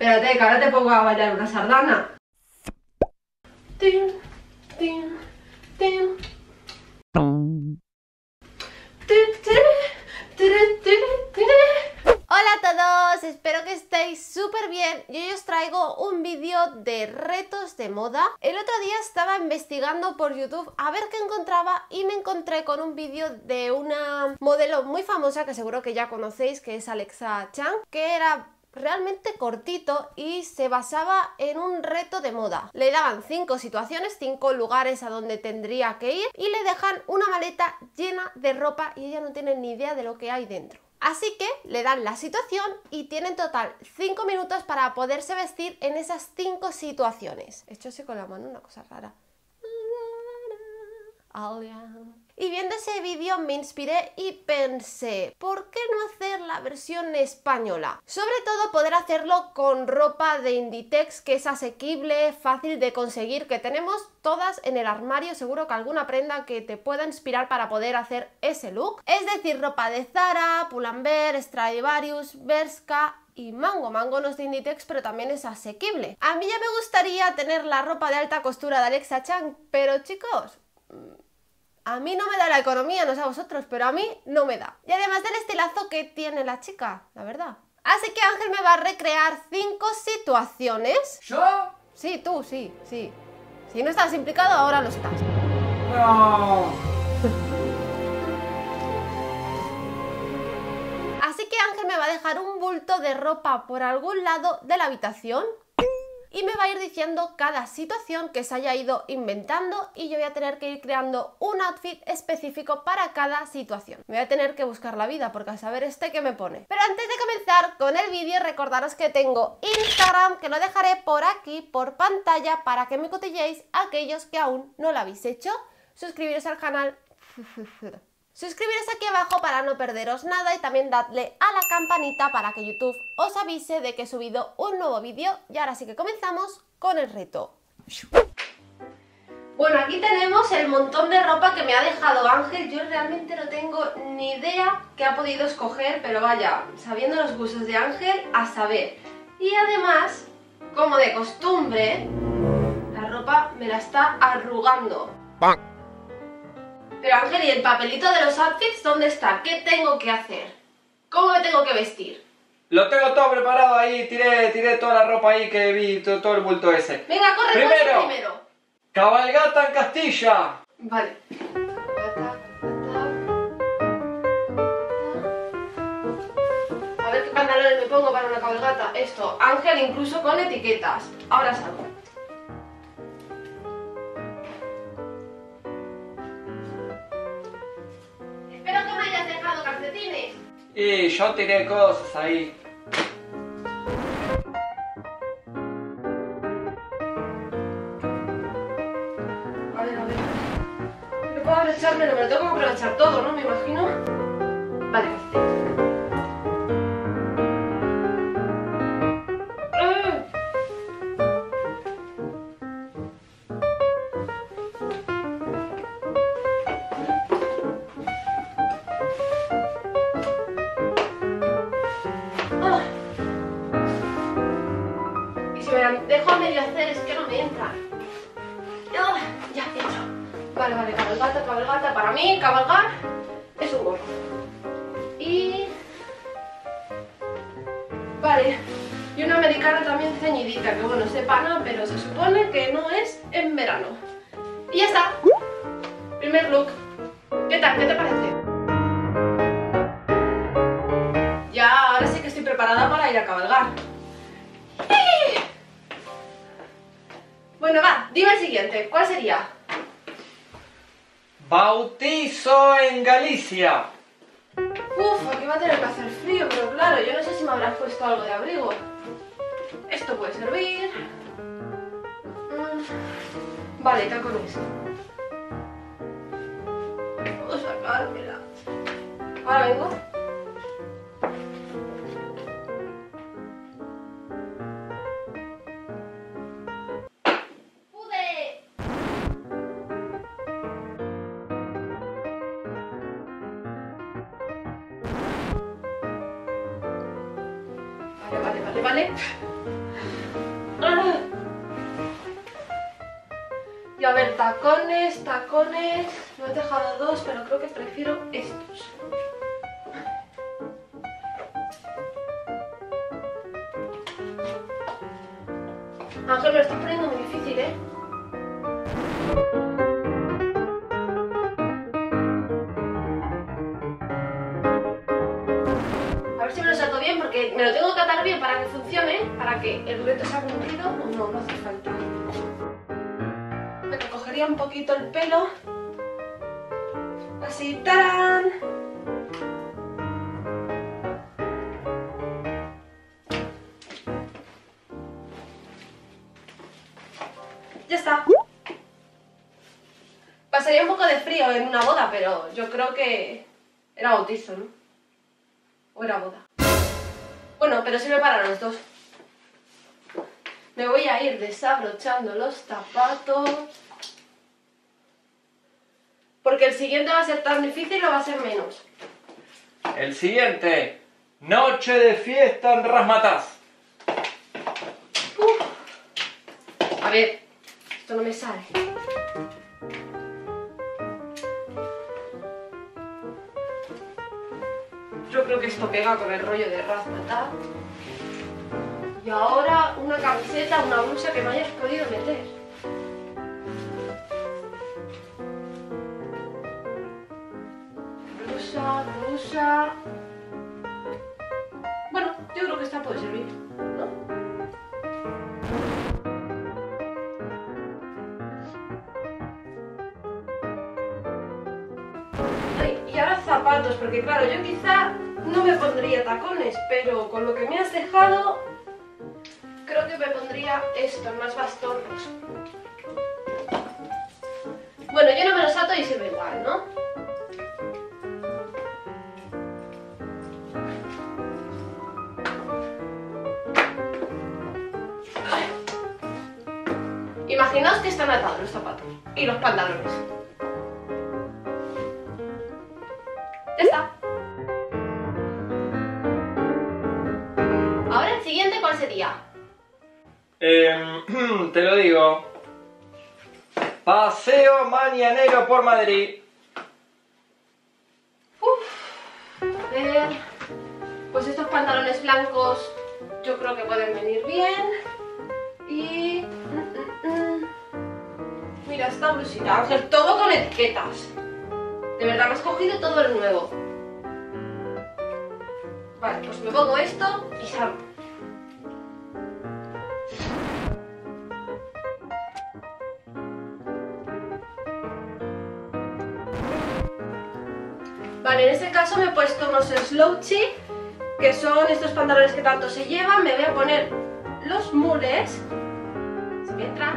Espérate, que ahora te pongo a bailar una sardana. Tin, tin, tin. Hola a todos, espero que estéis súper bien. Yo hoy os traigo un vídeo de retos de moda. El otro día estaba investigando por YouTube a ver qué encontraba y me encontré con un vídeo de una modelo muy famosa que seguro que ya conocéis, que es Alexa Chung, que era realmente cortito y se basaba en un reto de moda. Le daban 5 situaciones, 5 lugares a donde tendría que ir y le dejan una maleta llena de ropa y ella no tiene ni idea de lo que hay dentro. Así que le dan la situación y tienen total 5 minutos para poderse vestir en esas 5 situaciones. He hecho así con la mano una cosa rara. Y viendo ese vídeo me inspiré y pensé, ¿por qué no hacer la versión española? Sobre todo poder hacerlo con ropa de Inditex, que es asequible, fácil de conseguir, que tenemos todas en el armario, seguro que alguna prenda que te pueda inspirar para poder hacer ese look. Es decir, ropa de Zara, Pull&Bear, Stradivarius, Bershka y Mango. Mango no es de Inditex, pero también es asequible. A mí ya me gustaría tener la ropa de alta costura de Alexa Chung, pero chicos, a mí no me da la economía, no sé a vosotros, pero a mí no me da. Y además del estilazo que tiene la chica, la verdad. Así que Ángel me va a recrear 5 situaciones. ¿Yo? Sí, tú, sí, sí. Si no estás implicado, ahora lo estás. No. Así que Ángel me va a dejar un bulto de ropa por algún lado de la habitación y me va a ir diciendo cada situación que se haya ido inventando y yo voy a tener que ir creando un outfit específico para cada situación. Me voy a tener que buscar la vida porque a saber este que me pone. Pero antes de comenzar con el vídeo, recordaros que tengo Instagram, que lo dejaré por aquí, por pantalla, para que me cotilléis aquellos que aún no lo habéis hecho. Suscribiros al canal. Suscribiros aquí abajo para no perderos nada y también dadle a la campanita para que YouTube os avise de que he subido un nuevo vídeo. Y ahora sí que comenzamos con el reto. Bueno, aquí tenemos el montón de ropa que me ha dejado Ángel. Yo realmente no tengo ni idea qué ha podido escoger, pero vaya, sabiendo los gustos de Ángel, a saber. Y además, como de costumbre, la ropa me la está arrugando. ¡Bang! Pero Ángel, ¿y el papelito de los outfits dónde está? ¿Qué tengo que hacer? ¿Cómo me tengo que vestir? Lo tengo todo preparado ahí, tiré toda la ropa ahí que vi, todo el bulto ese. Venga, corre, primero. Cabalgata en Castilla. Vale. A ver qué pantalones me pongo para una cabalgata. Esto, Ángel, incluso con etiquetas. Ahora salgo. Y yo tiré cosas ahí. A ver. No puedo abrochármelo, pero tengo que abrochar todo, ¿no? Me imagino. Vale. Déjame yo hacer, es que no me entra. Ya entro. Vale, cabalgata. Para mí, cabalgar es un gorro. Y... vale. Y una americana también ceñidita, que bueno, se pana, pero se supone que no es en verano. Y ya está. Primer look. ¿Qué tal? ¿Qué te parece? Ya, ahora sí que estoy preparada para ir a cabalgar. Bueno, va, dime el siguiente, ¿cuál sería? Bautizo en Galicia. Uf, aquí va a tener que hacer frío, pero claro, yo no sé si me habrás puesto algo de abrigo. Esto puede servir. Vale, tacones. Puedo sacármela. Ahora vengo. Vale. Y a ver, tacones, tacones. Me he dejado dos, pero creo que prefiero estos. Ángel, me lo estoy poniendo muy difícil, ¿eh? A ver si me lo salto bien, porque me lo tengo que atar bien para que funcione, para que el reto sea cumplido. No, no hace falta. Me cogería un poquito el pelo. Así, ¡tarán! Ya está. Pasaría un poco de frío en una boda, pero yo creo que era bautizo, ¿no? O era boda. Bueno, pero sirve para los dos. Me voy a ir desabrochando los zapatos. Porque el siguiente va a ser tan difícil o va a ser menos. El siguiente, noche de fiesta en Razzmatazz. A ver, esto no me sale. Yo creo que esto pega con el rollo de Razzmatazz. Y ahora una camiseta, una blusa que me hayas podido meter. Blusa, blusa. Bueno, yo creo que esta puede servir, ¿no? Ay, y ahora zapatos, porque claro, yo quizá no me pondría tacones, pero con lo que me has dejado... Creo que me pondría estos, más bastorros. Bueno, yo no me los ato y sirve igual, ¿no? Imaginaos que están atados los zapatos y los pantalones. Ya está. Ahora el siguiente, ¿cuál sería? Te lo digo. Paseo mañanero por Madrid. A ver, pues estos pantalones blancos yo creo que pueden venir bien. Y... Mira esta blusita, Ángel, todo con etiquetas. De verdad, me has cogido todo el nuevo. Vale, pues me pongo esto y salgo. Vale, en este caso me he puesto unos slouchy, que son estos pantalones que tanto se llevan. Me voy a poner los mules. ¿Se me entra?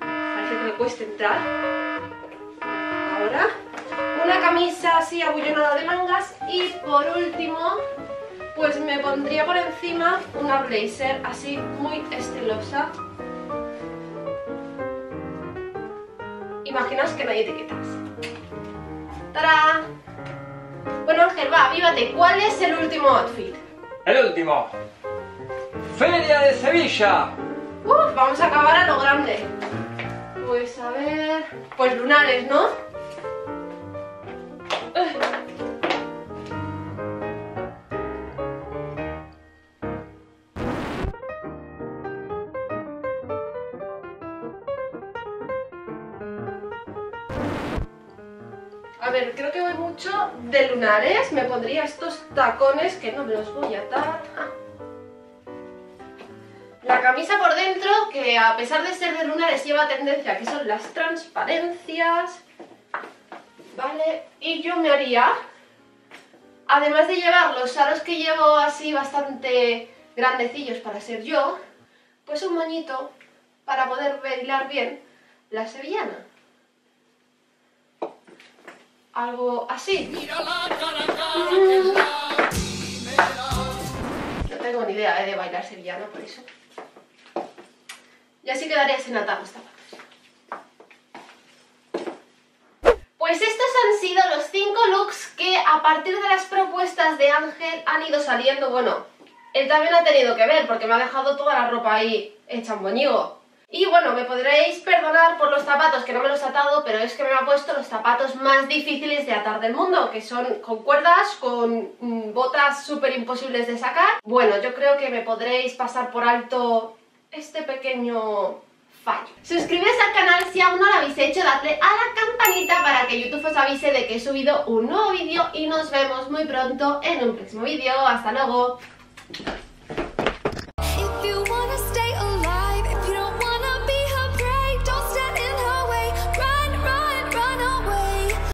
Parece que me cuesta entrar. Ahora, una camisa así abullonada de mangas. Y por último, pues me pondría por encima una blazer así muy estilosa. Imaginaos que no hay etiquetas. ¡Tarán! Bueno, Ángel, va, avívate. ¿Cuál es el último outfit? El último. ¡Feria de Sevilla! Vamos a acabar a lo grande. Pues a ver... Pues lunares, ¿no? A ver, creo que voy mucho de lunares. Me pondría estos tacones que no me los voy a atar. La camisa por dentro, que a pesar de ser de lunares lleva tendencia, que son las transparencias. Vale, y yo me haría, además de llevar los aros que llevo así bastante grandecillos para ser yo, pues un moñito para poder bailar bien la sevillana. Algo así. No tengo ni idea de bailar sevillano, por eso. Y así quedaría sin atar los zapatos. Pues estos han sido los 5 looks que a partir de las propuestas de Ángel han ido saliendo. Bueno, él también ha tenido que ver porque me ha dejado toda la ropa ahí hecha un boñigo. Y bueno, me podréis perdonar por los zapatos, que no me los he atado, pero es que me han puesto los zapatos más difíciles de atar del mundo, que son con cuerdas, con botas súper imposibles de sacar. Bueno, yo creo que me podréis pasar por alto este pequeño fallo. Suscribiros al canal si aún no lo habéis hecho, dadle a la campanita para que YouTube os avise de que he subido un nuevo vídeo y nos vemos muy pronto en un próximo vídeo. ¡Hasta luego!